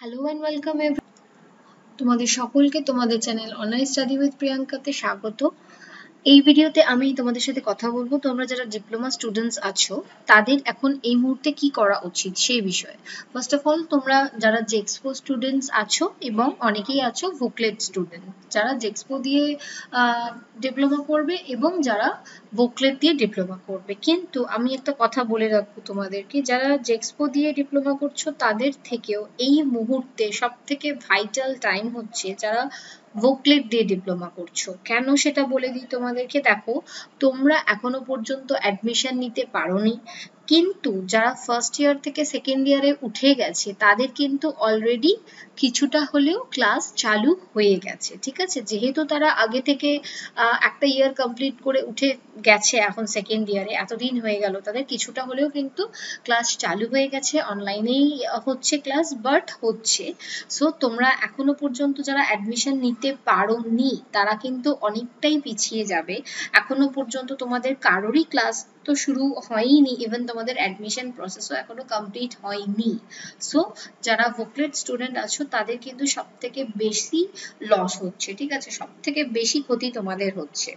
Hello and welcome everyone, তোমাদের সকলকে তোমাদের চ্যানেল অনলাইন স্টাডি উইথ প্রিয়াঙ্কাতে স্বাগত। এই ভিডিওতে আমি তোমাদের সাথে কথা বলবো তোমরা যারা ডিপ্লোমা স্টুডেন্টস আছো তাদের এখন এই মুহূর্তে কি করা উচিত সেই বিষয়ে। ফার্স্ট অফ অল তোমরা যারা জেক্সপো স্টুডেন্টস আছো এবং অনেকেই আছো ভোকলেট স্টুডেন্ট যারা জেক্সপো দিয়ে ডিপ্লোমা করবে এবং যারা ভোকলেট দিয়ে ডিপ্লোমা করবে, কিন্তু আমি একটা কথা বলে রাখবো তোমাদেরকে, যারা জেক্সপো দিয়ে ডিপ্লোমা করছো তাদের থেকেও এই মুহূর্তে সব থেকে ভাইটাল টাইম হচ্ছে যারা ভোকলেট দিয়ে ডিপ্লোমা করছো। কেন সেটা বলে দিই তোমাদেরকে। দেখো, তোমরা এখনো পর্যন্ত অ্যাডমিশন নিতে পারোনি, কিন্তু যারা ফার্স্ট ইয়ার থেকে সেকেন্ড ইয়ারে উঠে গেছে তাদের কিন্তু অলরেডি কিছুটা হলেও ক্লাস চালু হয়ে গেছে, ঠিক আছে। যেহেতু তারা আগে থেকে একটা ইয়ার কমপ্লিট করে উঠে গেছে, এখন সেকেন্ড ইয়ারে এতদিন হয়ে গেল, তাদের কিছুটা হলেও কিন্তু ক্লাস চালু হয়ে গেছে, অনলাইনেই হচ্ছে ক্লাস বাট হচ্ছে। সো তোমরা এখনো পর্যন্ত যারা অ্যাডমিশন নিতে পারোনি তারা কিন্তু অনেকটাই পিছিয়ে যাবে। এখনো পর্যন্ত তোমাদের কারোরই ক্লাস তো শুরু হয়নি, ইভেন তোমাদের অ্যাডমিশন প্রসেসও এখনো কমপ্লিট হয়নি। সো যারা ভোকলেট স্টুডেন্ট আছো তাদের কিন্তু সব থেকে বেশি লস হচ্ছে, ঠিক আছে, সব থেকে বেশি ক্ষতি তোমাদের হচ্ছে।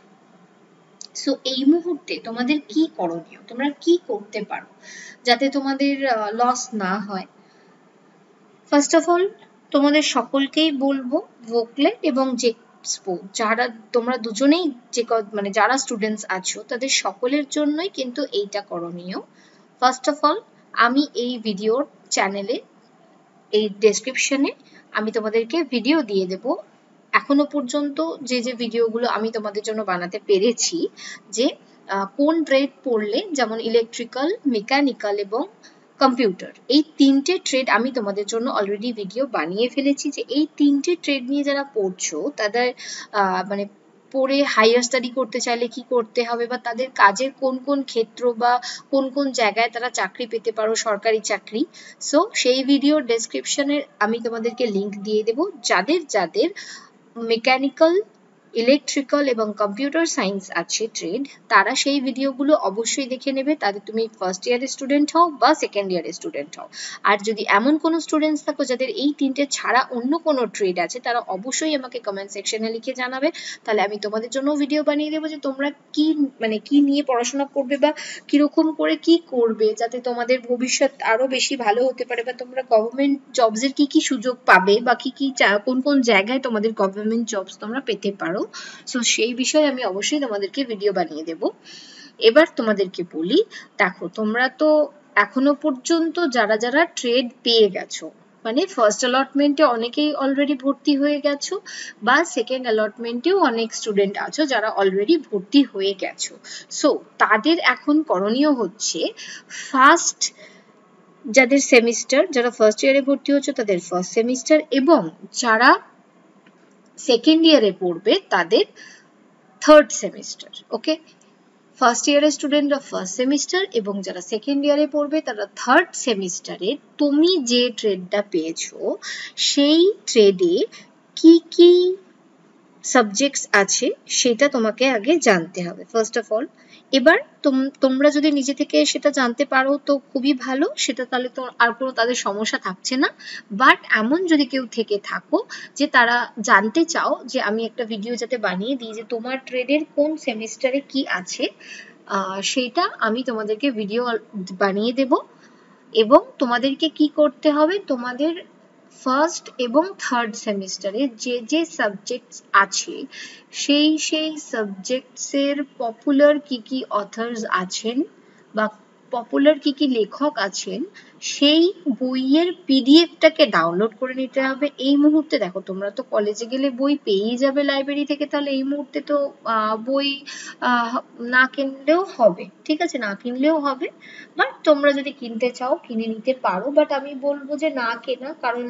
সো এই মুহূর্তে তোমাদের কি করণীয়, তোমরা কি করতে পারো যাতে তোমাদের লস না হয়? ফার্স্ট অফ অল তোমাদের সকলকেই বলবো, ভোকলেট এবং যে যারা তোমরা দুজনেই যারা স্টুডেন্টস আছো তাদের সকলের জন্যই কিন্তু এইটা করণীয়। ফার্স্ট অফ অল আমি এই ভিডিওর চ্যানেলে এই ডেসক্রিপশনে আমি তোমাদেরকে ভিডিও দিয়ে দেব, এখনো পর্যন্ত যে যে ভিডিওগুলো আমি তোমাদের জন্য বানাতে পেরেছি, যে কোন ট্রেড পড়লে, যেমন ইলেকট্রিক্যাল, মেকানিক্যাল এবং কম্পিউটার, এই তিনটে ট্রেড আমি তোমাদের জন্য অলরেডি ভিডিও বানিয়ে ফেলেছি। যে এই তিনটে ট্রেড নিয়ে যারা পড়ছো তাদের পড়ে হায়ার স্টাডি করতে চাইলে কি করতে হবে, বা তাদের কাজের কোন কোন ক্ষেত্র বা কোন কোন জায়গায় তারা চাকরি পেতে পারো, সরকারি চাকরি। সো সেই ভিডিও ডেসক্রিপশনের আমি তোমাদেরকে লিংক দিয়ে দেব। যাদের যাদের মেকানিক্যাল, ইলেকট্রিক্যাল এবং কম্পিউটার সায়েন্স আছে ট্রেড, তারা সেই ভিডিওগুলো অবশ্যই দেখে নেবে, তাদের তুমি ফার্স্ট ইয়ারের স্টুডেন্ট হও বা সেকেন্ড ইয়ারের স্টুডেন্ট হও। আর যদি এমন কোনো স্টুডেন্টস থাকো যাদের এই তিনটে ছাড়া অন্য কোনো ট্রেড আছে, তারা অবশ্যই আমাকে কমেন্ট সেকশনে লিখে জানাবে, তাহলে আমি তোমাদের জন্য ভিডিও বানিয়ে দেবো যে তোমরা কি কি নিয়ে পড়াশোনা করবে বা কিরকম করে কি করবে যাতে তোমাদের ভবিষ্যৎ আরো বেশি ভালো হতে পারে, বা তোমরা গভর্নমেন্ট জবস এর কি কি সুযোগ পাবে বা কি কি কোন কোন জায়গায় তোমাদের গভর্নমেন্ট জবস তোমরা পেতে পারো। সো সেই বিষয়ে আমি অবশ্যই তোমাদেরকে ভিডিও বানিয়ে দেব। এবার তোমাদেরকে বলি, দেখো তোমরা তো এখনো পর্যন্ত যারা যারা ট্রেড পেয়ে গেছো, ফার্স্ট অ্যালটমেন্টে অনেকেই অলরেডি ভর্তি হয়ে গেছো বা সেকেন্ড অ্যালটমেন্টেও অনেক স্টুডেন্ট আছো যারা অলরেডি ভর্তি হয়ে গেছো। সো তাদের এখন করণীয় হচ্ছে, ফার্স্ট যাদের সেমিস্টার, যারা ফার্স্ট ইয়ারে ভর্তি হচ্ছে তাদের ফার্স্ট সেমিস্টার, এবং যারা সেকেন্ড ইয়ারে পড়বে তাদের থার্ড সেমিস্টার, ওকে। ফার্স্ট ইয়ারের স্টুডেন্টরা ফার্স্ট সেমিস্টার এবং যারা সেকেন্ড ইয়ারে পড়বে তারা থার্ড সেমিস্টারে তুমি যে ট্রেডটা পেয়েছো সেই ট্রেডে কি কি সাবজেক্টস আছে সেটা তোমাকে আগে জানতে হবে ফার্স্ট অফ অল। এবার তোমরা যদি নিজে থেকে সেটা জানতে পারো তো খুবই ভালো, সেটা তাহলে তো আর কোনো তাদের সমস্যা থাকছে না। বাট এমন যদি কেউ থেকে থাকো যে তারা জানতে চাও যে আমি একটা ভিডিও যাতে বানিয়ে দিই যে তোমার ট্রেডের কোন সেমিস্টারে কি আছে, সেটা আমি তোমাদেরকে ভিডিও বানিয়ে দেব। এবং তোমাদেরকে কি করতে হবে, তোমাদের ফার্স্ট এবং থার্ড সেমিস্টারে যে যে সাবজেক্টস আছে সেই সাবজেক্টসের পপুলার কি কি অথার্স আছেন বা পপুলার কি কি লেখক আছেন সেই বইয়ের পিডিএফটাকে ডাউনলোড করে নিতে হবে। এই মুহূর্তে দেখো তোমরা তো কলেজে গেলে বই পেয়ে যাবে লাইব্রেরি থেকে, তাহলে এই মুহূর্তে তো বই না কিনলেও হবে, ঠিক আছে, না কিনলেও হবে। বাট তোমরা যদি কিনতে চাও কিনে নিতে পারো, বাট আমি বলবো যে না কেনা, কারণ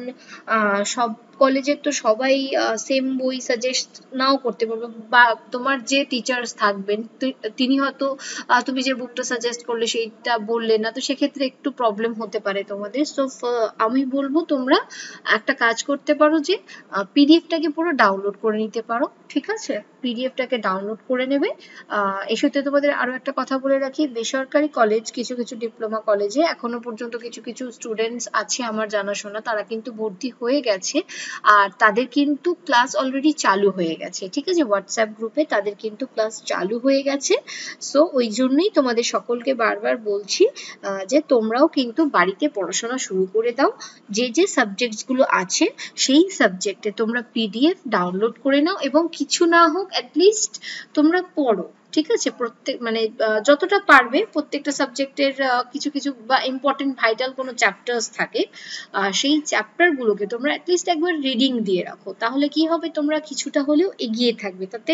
সব কলেজের তো সবাই সেম বই সাজেস্ট নাও করতে পারবে, বা তোমার যে টিচার্স থাকবেন তিনি হয়তো তুমি যে বুকটা সাজেস্ট করলে সেইটা এটা বললে না তো সেক্ষেত্রে একটু প্রবলেম হতে পারে তোমাদের। সো আমি বলবো তোমরা একটা কাজ করতে পারো যে পিডিএফটাকে পুরো ডাউনলোড করে নিতে পারো, ঠিক আছে? পিডিএফটাকে ডাউনলোড করে নেবে। এই সূত্রে তোমাদের আরো একটা কথা বলে রাখি, বেসরকারি কলেজ কিছু কিছু ডিপ্লোমা কলেজে এখনো পর্যন্ত কিছু কিছু স্টুডেন্টস আছে আমার জানাশোনা, তারা কিন্তু ভর্তি হয়ে গেছে আর তাদের কিন্তু ক্লাস অলরেডি চালু হয়ে গেছে, ঠিক আছে? হোয়াটসঅ্যাপ গ্রুপে তাদের কিন্তু ক্লাস চালু হয়ে গেছে। সো ওই জন্যই তোমাদের সকলকে বারবার বলছি যে তোমরাও কিন্তু বাড়িতে পড়াশোনা শুরু করে দাও। যে যে সাবজেক্টগুলো আছে সেই সাবজেক্টে তোমরা পিডিএফ ডাউনলোড করে নাও এবং কিছু না হোক অ্যাটলিস্ট তোমরা পড়ো, ঠিক আছে? প্রত্যেক মানে যতটা পারবে প্রত্যেকটা সাবজেক্টের কিছু কিছু বা ইম্পর্টেন্ট ভাইটাল কোনো চ্যাপ্টারস থাকে, সেই চ্যাপ্টারগুলোকে তোমরা অ্যাটলিস্ট একবার রিডিং দিয়ে রাখো, তাহলে কি হবে তোমরা কিছুটা হলেও এগিয়ে থাকবে। তাতে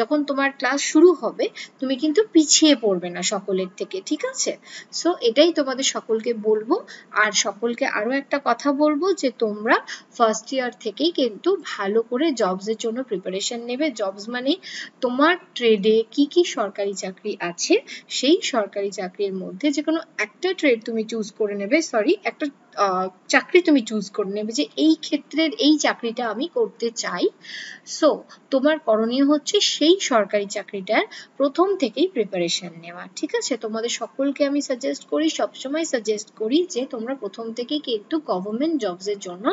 যখন তোমার ক্লাস শুরু হবে তুমি কিন্তু পিছিয়ে পড়বে না সকলের থেকে, ঠিক আছে? সো এটাই তোমাদের সকলকে বলবো। আর সকলকে আরো একটা কথা বলবো যে তোমরা ফার্স্ট ইয়ার থেকেই কিন্তু ভালো করে জবসের জন্য প্রিপারেশন নেবে। জবস মানে তোমার ট্রেডে কি কি সরকারি চাকরি আছে সেই সরকারি চাকরির মধ্যে যে কোনো একটা ট্রেড তুমি চুজ করে নেবে, সরি একটা চাকরি তুমি চুজ করে নেবে যে এই ক্ষেত্রের এই চাকরিটা আমি করতে চাই। সো তোমার করণীয় হচ্ছে সেই সরকারি চাকরিটার প্রথম থেকেই প্রিপারেশন নেওয়া, ঠিক আছে? তোমাদের সকলকে আমি সাজেস্ট করি, সবসময় সাজেস্ট করি যে তোমরা প্রথম থেকে কিন্তু গভর্নমেন্ট জবসের জন্য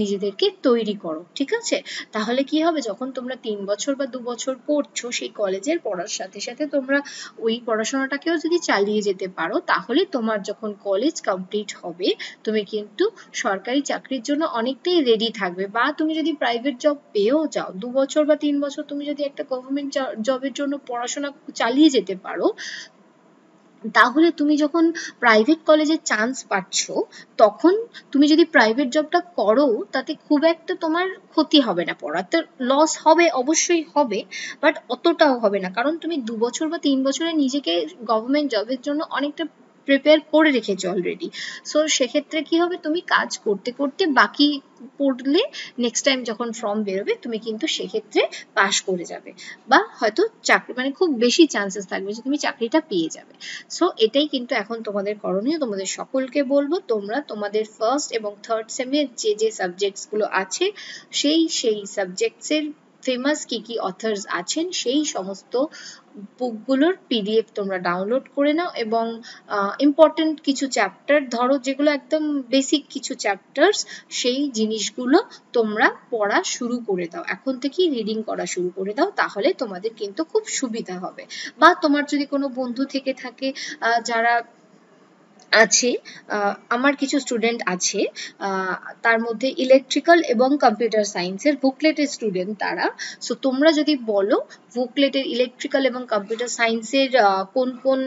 নিজেদেরকে তৈরি করো, ঠিক আছে? তাহলে কি হবে যখন তোমরা ৩ বছর বা 2 বছর পড়ছো সেই কলেজের পড়ার সাথে সাথে তোমরা ওই পড়াশোনাটাকেও যদি চালিয়ে যেতে পারো তাহলে তোমার যখন কলেজ কমপ্লিট হবে তুমি কিন্তু সরকারি চাকরির জন্য অনেকটাই রেডি থাকবে। বা তুমি যদি প্রাইভেট জব পেয়েও যাও 2 বছর বা 3 বছর তুমি যদি একটা গভর্নমেন্ট জবের জন্য পড়াশোনা চালিয়ে যেতে পারো তাহলে তুমি যখন প্রাইভেট কলেজে চান্স পাচ্ছ তখন তুমি যদি প্রাইভেট জবটা করো তাতে খুব একটা তোমার ক্ষতি হবে না, পড়াতে লস হবে অবশ্যই হবে বাট অতটাও হবে না, কারণ তুমি 2 বছর বা 3 বছরে নিজেকে গভর্নমেন্ট জবের জন্য অনেকটা প্রিপেয়ার করে রেখেছো অলরেডি। সো সেক্ষেত্রে কি হবে তুমি কাজ করতে করতে বাকি পড়লে নেক্সট টাইম যখন ফর্ম বেরোবে তুমি কিন্তু সেক্ষেত্রে পাশ করে যাবে বা হয়তো চাকরি মানে খুব বেশি চান্সেস থাকবে যে তুমি চাকরিটা পেয়ে যাবে। সো এটাই কিন্তু এখন তোমাদের করণীয়। তোমাদের সকলকে বলবো তোমরা তোমাদের ফার্স্ট এবং থার্ড সেমের যে যে সাবজেক্টসগুলো আছে সেই সাবজেক্টসের ফেমাস কি কি অথার্স আছেন সেই সমস্ত বুকগুলোর পিডিএফ তোমরা ডাউনলোড করে নাও এবং ইম্পর্টেন্ট কিছু চ্যাপ্টার ধরো যেগুলো একদম বেসিক কিছু চ্যাপ্টারস সেই জিনিসগুলো তোমরা পড়া শুরু করে দাও, এখন থেকেই রিডিং করা শুরু করে দাও, তাহলে তোমাদের কিন্তু খুব সুবিধা হবে। বা তোমার যদি কোনো বন্ধু থেকে থাকে যারা আছে, আমার কিছু স্টুডেন্ট আছে তার মধ্যে ইলেকট্রিক্যাল এবং কম্পিউটার সায়েন্সের বুকলেটের স্টুডেন্ট তারা, সো তোমরা যদি বলো বুকলেটের ইলেকট্রিক্যাল এবং কম্পিউটার সায়েন্সের কোন কোন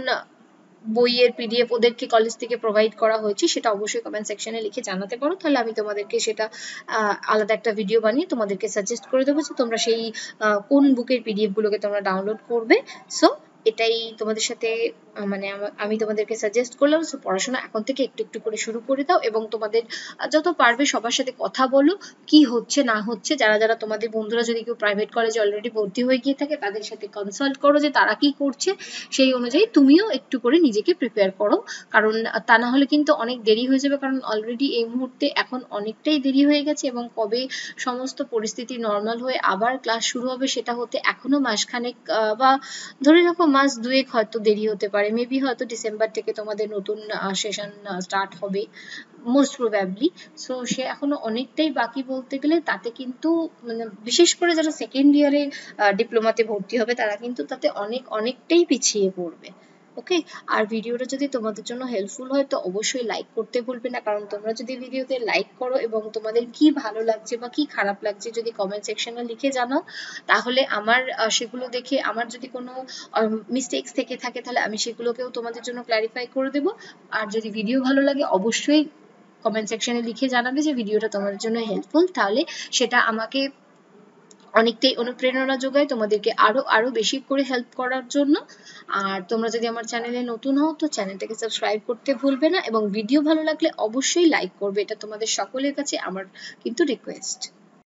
বইয়ের পিডিএফ ওদেরকে কলেজ থেকে প্রোভাইড করা হয়েছে সেটা অবশ্যই কমেন্ট সেকশনে লিখে জানাতে পারো, তাহলে আমি তোমাদেরকে সেটা আলাদা একটা ভিডিও বানিয়ে তোমাদেরকে সাজেস্ট করে দেবো যে তোমরা সেই কোন বুকের পিডিএফগুলোকে তোমরা ডাউনলোড করবে। সো এটাই তোমাদের সাথে মানে আমি তোমাদেরকে সাজেস্ট করলাম। সো পড়াশোনা এখন থেকে একটু একটু করে শুরু করে দাও এবং তোমাদের যত পারবে সবার সাথে কথা বলো কি হচ্ছে না হচ্ছে, যারা যারা তোমাদের বন্ধুরা যদি কেউ প্রাইভেট কলেজে অলরেডি ভর্তি হয়ে গিয়ে থাকে তাদের সাথে কনসাল্ট করো যে তারা কি করছে, সেই অনুযায়ী তুমিও একটু করে নিজেকে প্রিপেয়ার করো, কারণ তা না হলে কিন্তু অনেক দেরি হয়ে যাবে, কারণ অলরেডি এই মুহূর্তে এখন অনেকটাই দেরি হয়ে গেছে এবং কবে সমস্ত পরিস্থিতি নর্মাল হয়ে আবার ক্লাস শুরু হবে সেটা হতে এখনো মাসখানেক বা ধরে রাখো মাস 2-1 হয়তো দেরি হতে পারে। মেবি হয়তো ডিসেম্বর থেকে তোমাদের নতুন সেশন স্টার্ট হবে মোস্ট প্রবাবলি। সো সে এখনো অনেকটাই বাকি বলতে গেলে, তাতে কিন্তু মানে বিশেষ করে যারা সেকেন্ড ইয়ারে ডিপ্লোমাতে ভর্তি হবে তারা কিন্তু তাতে অনেকটাই পিছিয়ে পড়বে, ওকে? আর ভিডিওটা যদি তোমাদের জন্য হেল্পফুল হয় তো অবশ্যই লাইক করতে ভুলবে না, কারণ তোমরা যদি ভিডিওতে লাইক করো এবং তোমাদের কি ভালো লাগছে বা কি খারাপ লাগছে যদি কমেন্ট সেকশনে লিখে জানাও তাহলে আমার সেগুলো দেখে আমার যদি কোনো মিস্টেকস থেকে থাকে তাহলে আমি সেগুলোকেও তোমাদের জন্য ক্ল্যারিফাই করে দেবো। আর যদি ভিডিও ভালো লাগে অবশ্যই কমেন্ট সেকশনে লিখে জানাবে যে ভিডিওটা তোমাদের জন্য হেল্পফুল, তাহলে সেটা আমাকে অনেকটাই অনুপ্রেরণা যোগায় তোমাদেরকে আরো বেশি করে হেল্প করার জন্য। আর তোমরা যদি আমার চ্যানেলে নতুন হও তো চ্যানেলটাকে সাবস্ক্রাইব করতে ভুলবে না এবং ভিডিও ভালো লাগলে অবশ্যই লাইক করবে, এটা তোমাদের সকলের কাছে আমার কিন্তু রিকোয়েস্ট।